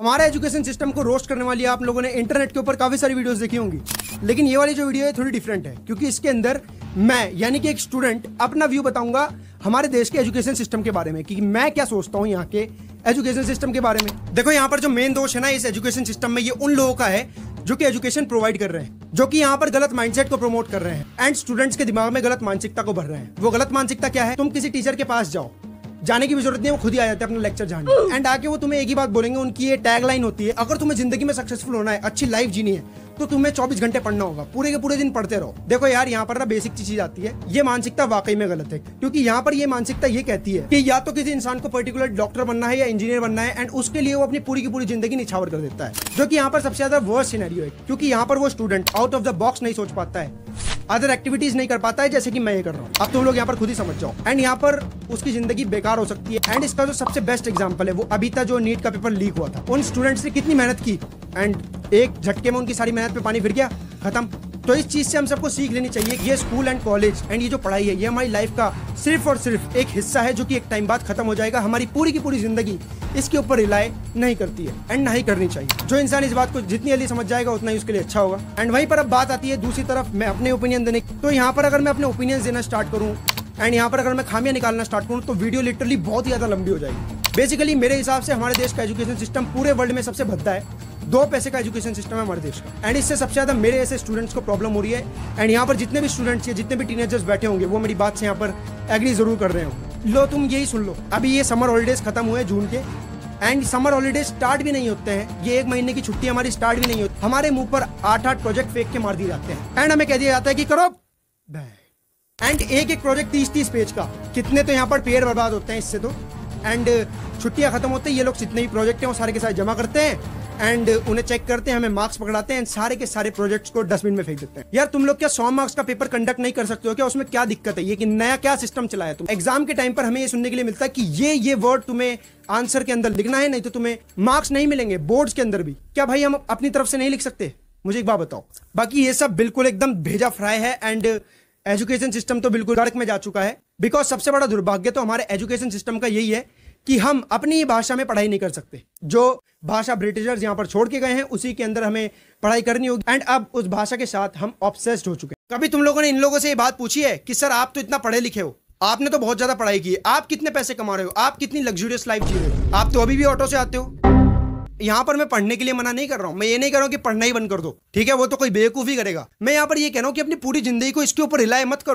हमारे education system को roast करने वाली आप लोगों ने इंटरनेट के ऊपर काफी सारी वीडियोस देखी होंगी, लेकिन ये वाली जो वीडियो है थोड़ी डिफरेंट है, क्योंकि इसके अंदर मैं यानी कि एक स्टूडेंट अपना व्यू बताऊंगा हमारे देश के एजुकेशन सिस्टम के बारे में कि मैं क्या सोचता हूँ यहाँ के एजुकेशन सिस्टम के बारे में। देखो, यहाँ पर जो मेन दोष है ना इस एजुकेशन सिस्टम में, ये उन लोगों का है जो कि एजुकेशन प्रोवाइड कर रहे हैं, जो कि यहाँ पर गलत माइंडसेट को प्रमोट कर रहे हैं एंड स्टूडेंट्स के दिमाग में गलत मानसिकता को भर रहे हैं। वो गलत मानसिकता क्या है? तुम किसी टीचर के पास जाओ, जाने की भी जरूरत नहीं, वो खुद ही आ जाते हैं अपना लेक्चर जानने, एंड आके वो तुम्हें एक ही बात बोलेंगे। उनकी ये टैगलाइन होती है, अगर तुम्हें जिंदगी में सक्सेसफुल होना है, अच्छी लाइफ जीनी है, तो तुम्हें 24 घंटे पढ़ना होगा, पूरे के पूरे दिन पढ़ते रहो। देखो यार, यहाँ पर ना बेसिक चीज आती है, ये मानसिकता वाकई में गलत है, क्योंकि यहाँ पर ये मानसिकता ये कहती है कि या तो किसी इंसान को पर्टिकुलर डॉक्टर बनना है या इंजीनियर बनना है, एंड उसके लिए वो अपनी पूरी की पूरी जिंदगी निछावर कर देता है, जो कि यहाँ पर सबसे ज्यादा वर्स्ट सिनेरियो है, क्योंकि यहाँ पर वो student out of the box नहीं सोच पाता है, अदर एक्टिविटीज नहीं कर पाता है, जैसे कि मैं ये कर रहा हूँ। अब तुम लोग यहाँ पर खुद ही समझ जाओ, एंड यहाँ पर उसकी जिंदगी बेकार हो सकती है। एंड इसका जो सबसे बेस्ट एग्जांपल है वो अभी तक जो नीट का पेपर लीक हुआ था, उन स्टूडेंट्स ने कितनी मेहनत की एंड एक झटके में उनकी सारी मेहनत पे पानी फिर गया, खत्म। तो इस चीज से हम सबको सीख लेनी चाहिए कि ये स्कूल एंड कॉलेज एंड ये जो पढ़ाई है, ये हमारी लाइफ का सिर्फ और सिर्फ एक हिस्सा है, जो कि एक टाइम बाद खत्म हो जाएगा। हमारी पूरी की पूरी जिंदगी इसके ऊपर रिलाई नहीं करती है एंड नहीं करनी चाहिए। जो इंसान इस बात को जितनी जल्दी समझ जाएगा उतना ही उसके लिए अच्छा होगा। एंड वहीं पर अब बात आती है दूसरी तरफ मैं अपने ओपिनियन देने, तो यहाँ पर अगर मैं अपने ओपिनियन देना स्टार्ट करूँ एंड यहाँ पर अगर मैं खामियां निकालना स्टार्ट करूँ तो वीडियो लिटरली बहुत ही ज्यादा लंबी हो जाएगी। बेसिकली मेरे हिसाब से हमारे देश का एजुकेशन सिस्टम पूरे वर्ल्ड में सबसे भद्दा है। 2 पैसे का एजुकेशन सिस्टम है हमारे देश का, एंड इससे सबसे ज्यादा मेरे ऐसे स्टूडेंट्स को प्रॉब्लम हो रही है। एंड यहाँ पर जितने भी स्टूडेंट्स हैं, जितने भी टीनेजर्स बैठे होंगे, वो मेरी बात से यहाँ पर एग्री जरूर कर रहे होंगे। लो तुम यही सुन लो, अभी ये समर हॉलीडेज खत्म हुए जून के, एंड समर हॉलीडेज स्टार्ट भी नहीं होते हैं, ये 1 महीने की छुट्टी हमारी स्टार्ट भी नहीं होती, हमारे मुंह पर 8-8 प्रोजेक्ट फेंक के मार दिए जाते हैं, एंड हमें कह दिया जाता है कि करो, एंड एक प्रोजेक्ट 30-30 पेज का। कितने तो यहाँ पर पेड़ बर्बाद होते हैं इससे तो। एंड छुट्टियाँ खत्म होते हैं, ये लोग जितने भी प्रोजेक्ट हैं वो सारे के सारे जमा करते हैं एंड उन्हें चेक करते हैं, हमें मार्क्स पकड़ाते हैं, सारे के सारे प्रोजेक्ट्स को डस्टबिन में फेंक देते हैं। यार तुम लोग क्या 100 मार्क्स का पेपर कंडक्ट नहीं कर सकते हो क्या? उसमें क्या दिक्कत है? ये कि नया क्या सिस्टम चलाया तुम? एग्जाम के टाइम पर हमें ये सुनने के लिए मिलता है कि ये वर्ड तुम्हें आंसर के अंदर लिखना है, नहीं तो तुम्हें मार्क्स नहीं मिलेंगे। बोर्ड्स के अंदर भी क्या भाई हम अपनी तरफ से नहीं लिख सकते? मुझे एक बात बताओ। बाकी ये सब बिल्कुल एकदम भेजा फ्राई है एंड एजुकेशन सिस्टम तो बिल्कुल गर्क में जा चुका है, बिकॉज सबसे बड़ा दुर्भाग्य तो हमारे एजुकेशन सिस्टम का यही है कि हम अपनी ही भाषा में पढ़ाई नहीं कर सकते। जो भाषा ब्रिटिशर्स यहाँ पर छोड़ के गए हैं, उसी के अंदर हमें पढ़ाई करनी होगी, एंड अब उस भाषा के साथ हम ऑब्सेस्ड हो चुके हैं। कभी तुम लोगों ने इन लोगों से ये बात पूछी है कि सर आप तो इतना पढ़े लिखे हो, आपने तो बहुत ज्यादा पढ़ाई की है, आप कितने पैसे कमा रहे हो, आप कितनी लग्जूरियस लाइफ जी रहे हो, आप तो अभी भी ऑटो से आते हो। यहाँ पर मैं पढ़ने के लिए मना नहीं कर रहा हूँ, मैं ये नहीं कर रहा हूँ कि पढ़ना ही बंद कर दो, ठीक है, वो तो कोई बेवकूफ़ी करेगा। मैं यहाँ पर ये कह रहा हूँ कि अपनी पूरी जिंदगी को इसके ऊपर रिलाय मत करो।